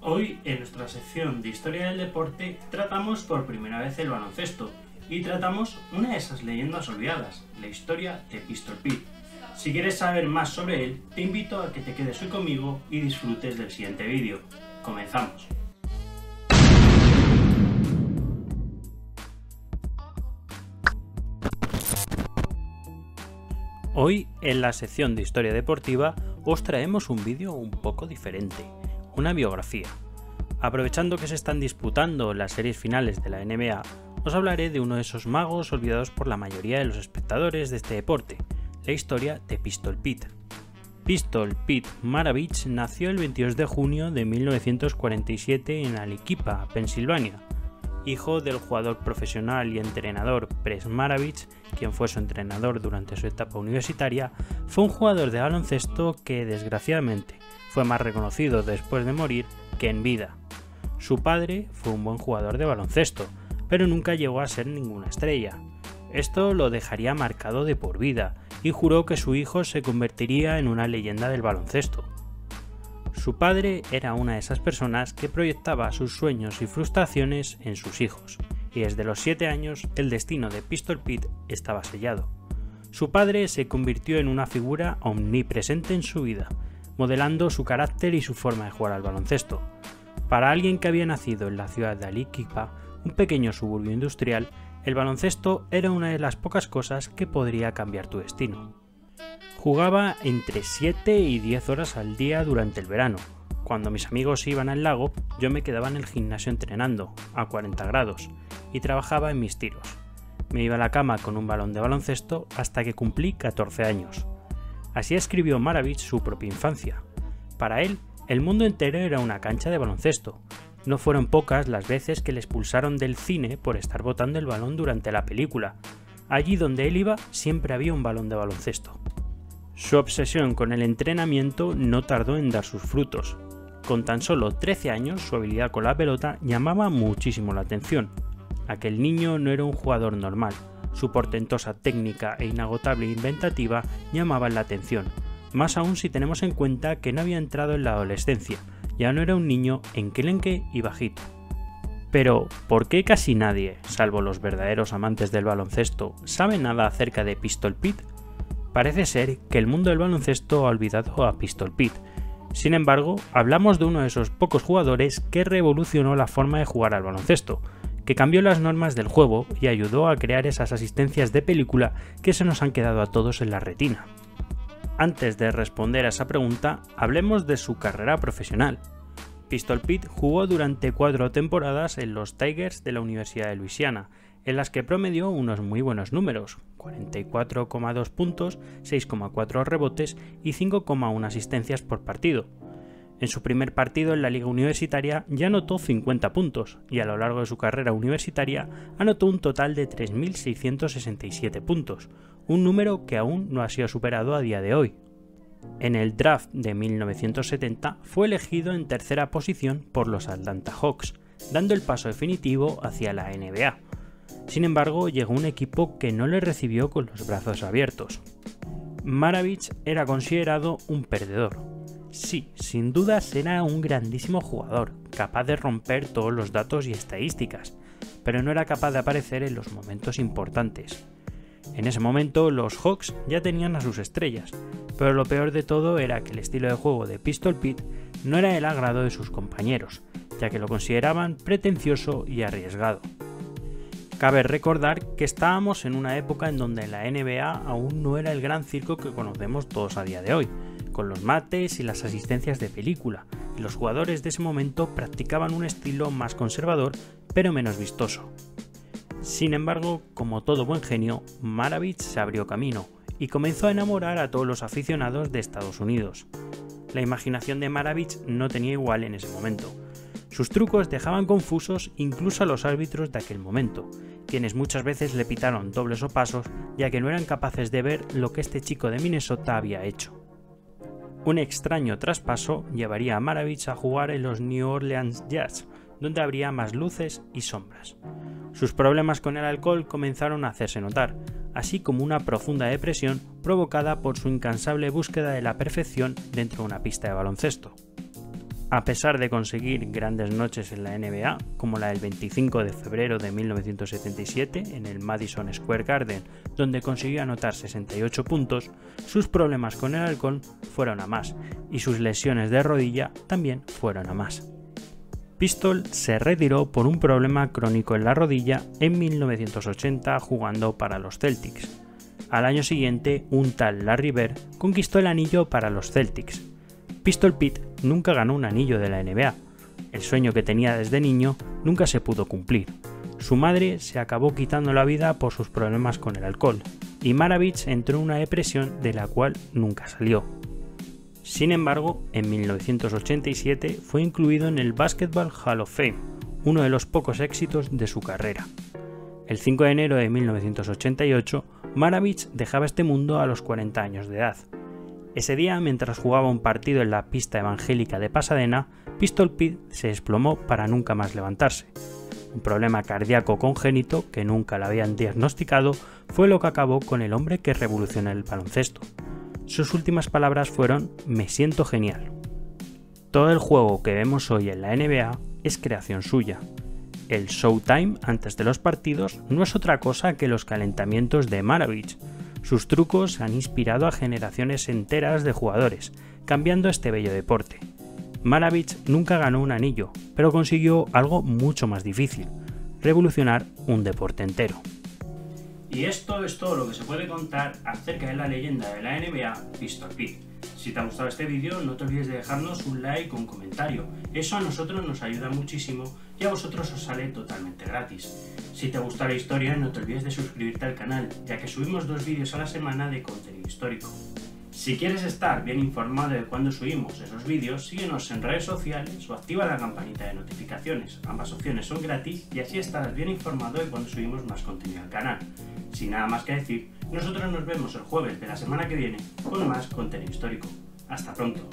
Hoy, en nuestra sección de Historia del Deporte, tratamos por primera vez el baloncesto y tratamos una de esas leyendas olvidadas, la historia de Pistol Pete. Si quieres saber más sobre él, te invito a que te quedes hoy conmigo y disfrutes del siguiente vídeo. ¡Comenzamos! Hoy, en la sección de Historia Deportiva, os traemos un vídeo un poco diferente, una biografía. Aprovechando que se están disputando las series finales de la NBA, os hablaré de uno de esos magos olvidados por la mayoría de los espectadores de este deporte, la historia de Pistol Pete. Pistol Pete Maravich nació el 22 de junio de 1947 en Aliquippa, Pensilvania, hijo del jugador profesional y entrenador Pres Maravich, quien fue su entrenador durante su etapa universitaria. Fue un jugador de baloncesto que, desgraciadamente, fue más reconocido después de morir que en vida. Su padre fue un buen jugador de baloncesto, pero nunca llegó a ser ninguna estrella. Esto lo dejaría marcado de por vida, y juró que su hijo se convertiría en una leyenda del baloncesto. Su padre era una de esas personas que proyectaba sus sueños y frustraciones en sus hijos, y desde los 7 años el destino de Pistol Pete estaba sellado. Su padre se convirtió en una figura omnipresente en su vida, modelando su carácter y su forma de jugar al baloncesto. Para alguien que había nacido en la ciudad de Aliquippa, un pequeño suburbio industrial, el baloncesto era una de las pocas cosas que podría cambiar tu destino. Jugaba entre 7 y 10 horas al día durante el verano. Cuando mis amigos iban al lago, yo me quedaba en el gimnasio entrenando, a 40 grados, y trabajaba en mis tiros. Me iba a la cama con un balón de baloncesto hasta que cumplí 14 años. Así escribió Maravich su propia infancia. Para él, el mundo entero era una cancha de baloncesto. No fueron pocas las veces que le expulsaron del cine por estar botando el balón durante la película. Allí donde él iba, siempre había un balón de baloncesto. Su obsesión con el entrenamiento no tardó en dar sus frutos. Con tan solo 13 años, su habilidad con la pelota llamaba muchísimo la atención. Aquel niño no era un jugador normal. Su portentosa técnica e inagotable inventativa llamaban la atención, más aún si tenemos en cuenta que no había entrado en la adolescencia, ya no era un niño enclenque y bajito. Pero, ¿por qué casi nadie, salvo los verdaderos amantes del baloncesto, sabe nada acerca de Pistol Pete? Parece ser que el mundo del baloncesto ha olvidado a Pistol Pete. Sin embargo, hablamos de uno de esos pocos jugadores que revolucionó la forma de jugar al baloncesto, que cambió las normas del juego y ayudó a crear esas asistencias de película que se nos han quedado a todos en la retina. Antes de responder a esa pregunta, hablemos de su carrera profesional. Pistol Pete jugó durante 4 temporadas en los Tigers de la Universidad de Louisiana, en las que promedió unos muy buenos números, 44,2 puntos, 6,4 rebotes y 5,1 asistencias por partido. En su primer partido en la liga universitaria ya anotó 50 puntos y a lo largo de su carrera universitaria anotó un total de 3.667 puntos, un número que aún no ha sido superado a día de hoy. En el draft de 1970 fue elegido en tercera posición por los Atlanta Hawks, dando el paso definitivo hacia la NBA. Sin embargo, llegó un equipo que no le recibió con los brazos abiertos. Maravich era considerado un perdedor. Sí, sin dudas era un grandísimo jugador, capaz de romper todos los datos y estadísticas, pero no era capaz de aparecer en los momentos importantes. En ese momento, los Hawks ya tenían a sus estrellas, pero lo peor de todo era que el estilo de juego de Pistol Pete no era del agrado de sus compañeros, ya que lo consideraban pretencioso y arriesgado. Cabe recordar que estábamos en una época en donde la NBA aún no era el gran circo que conocemos todos a día de hoy, con los mates y las asistencias de película, y los jugadores de ese momento practicaban un estilo más conservador pero menos vistoso. Sin embargo, como todo buen genio, Maravich se abrió camino y comenzó a enamorar a todos los aficionados de Estados Unidos. La imaginación de Maravich no tenía igual en ese momento. Sus trucos dejaban confusos incluso a los árbitros de aquel momento, quienes muchas veces le pitaron dobles o pasos ya que no eran capaces de ver lo que este chico de Minnesota había hecho. Un extraño traspaso llevaría a Maravich a jugar en los New Orleans Jazz, donde habría más luces y sombras. Sus problemas con el alcohol comenzaron a hacerse notar, así como una profunda depresión provocada por su incansable búsqueda de la perfección dentro de una pista de baloncesto. A pesar de conseguir grandes noches en la NBA, como la del 25 de febrero de 1977 en el Madison Square Garden, donde consiguió anotar 68 puntos, sus problemas con el alcohol fueron a más y sus lesiones de rodilla también fueron a más. Pistol se retiró por un problema crónico en la rodilla en 1980 jugando para los Celtics. Al año siguiente, un tal Larry Bird conquistó el anillo para los Celtics. Pistol Pete nunca ganó un anillo de la NBA. El sueño que tenía desde niño nunca se pudo cumplir. Su madre se acabó quitando la vida por sus problemas con el alcohol, y Maravich entró en una depresión de la cual nunca salió. Sin embargo, en 1987 fue incluido en el Basketball Hall of Fame, uno de los pocos éxitos de su carrera. El 5 de enero de 1988, Maravich dejaba este mundo a los 40 años de edad. Ese día, mientras jugaba un partido en la pista evangélica de Pasadena, Pistol Pete se desplomó para nunca más levantarse. Un problema cardíaco congénito que nunca le habían diagnosticado fue lo que acabó con el hombre que revolucionó el baloncesto. Sus últimas palabras fueron: "Me siento genial". Todo el juego que vemos hoy en la NBA es creación suya. El showtime antes de los partidos no es otra cosa que los calentamientos de Maravich. Sus trucos han inspirado a generaciones enteras de jugadores, cambiando este bello deporte. Maravich nunca ganó un anillo, pero consiguió algo mucho más difícil: revolucionar un deporte entero. Y esto es todo lo que se puede contar acerca de la leyenda de la NBA, Pistol Pete. Si te ha gustado este vídeo, no te olvides de dejarnos un like o un comentario. Eso a nosotros nos ayuda muchísimo y a vosotros os sale totalmente gratis. Si te gusta la historia, no te olvides de suscribirte al canal, ya que subimos 2 vídeos a la semana de contenido histórico. Si quieres estar bien informado de cuándo subimos esos vídeos, síguenos en redes sociales o activa la campanita de notificaciones. Ambas opciones son gratis y así estarás bien informado de cuándo subimos más contenido al canal. Sin nada más que decir, nosotros nos vemos el jueves de la semana que viene con más contenido histórico. Hasta pronto.